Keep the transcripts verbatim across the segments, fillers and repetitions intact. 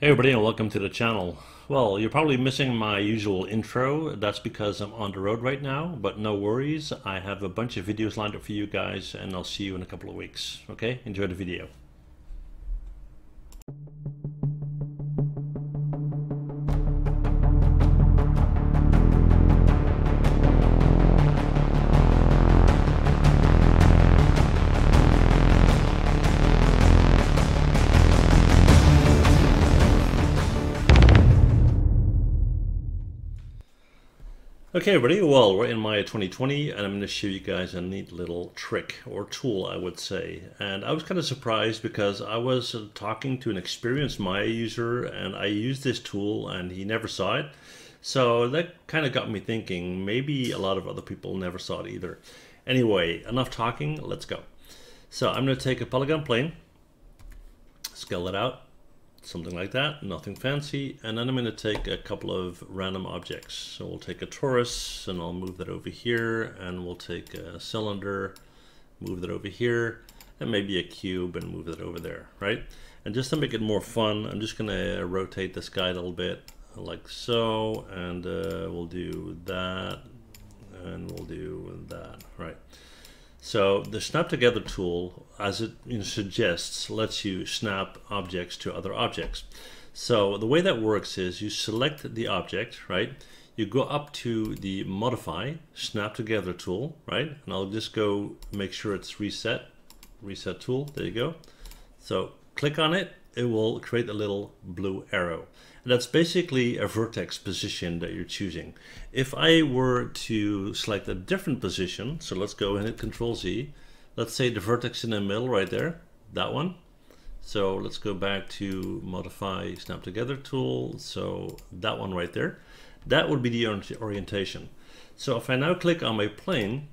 Hey everybody, and welcome to the channel. Well, you're probably missing my usual intro. That's because I'm on the road right now, but no worries. I have a bunch of videos lined up for you guys, and I'll see you in a couple of weeks. Okay, enjoy the video. Okay everybody, well we're in Maya twenty twenty and I'm going to show you guys a neat little trick or tool, I would say. And I was kind of surprised because I was talking to an experienced Maya user and I used this tool and he never saw it. So that kind of got me thinking, maybe a lot of other people never saw it either. Anyway, enough talking, let's go. So I'm going to take a polygon plane, scale it out, something like that, nothing fancy, and then I'm going to take a couple of random objects. So we'll take a torus and I'll move that over here, and we'll take a cylinder, move that over here, and maybe a cube and move that over there, right? And just to make it more fun, I'm just going to rotate this guy a little bit like so, and uh, we'll do that, and we'll do that, right? So the Snap Together tool, as it suggests, lets you snap objects to other objects. So the way that works is you select the object, right? You go up to the Modify Snap Together tool, right? And I'll just go make sure it's reset, reset tool, there you go. So click on it, it will create a little blue arrow. And that's basically a vertex position that you're choosing. If I were to select a different position, so let's go and hit Control Z. Let's say the vertex in the middle right there, that one. So let's go back to Modify Snap Together tool. So that one right there, that would be the orientation. So if I now click on my plane,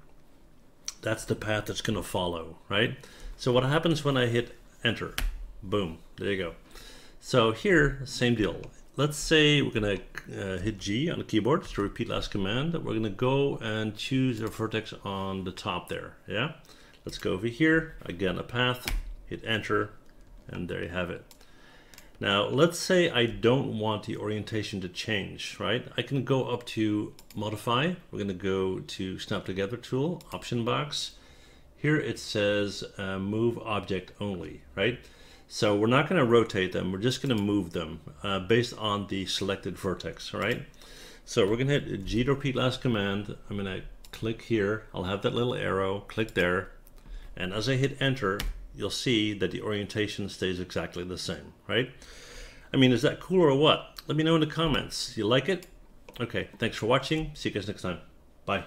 that's the path that's going to follow, right? So what happens when I hit Enter? Boom, there you go. So here, same deal. Let's say we're going to uh, hit G on the keyboard to repeat last command. We're going to go and choose a vertex on the top there, yeah? Let's go over here, again a path, hit Enter, and there you have it. Now let's say I don't want the orientation to change, right? I can go up to Modify, we're going to go to Snap Together tool, option box. Here it says uh, move object only, right? So we're not going to rotate them, we're just going to move them uh, based on the selected vertex, right? So we're going to hit G to repeat last command, I'm going to click here, I'll have that little arrow, click there, and as I hit Enter, you'll see that the orientation stays exactly the same, right? I mean, is that cool or what? Let me know in the comments. You like it? Okay, thanks for watching, see you guys next time, bye.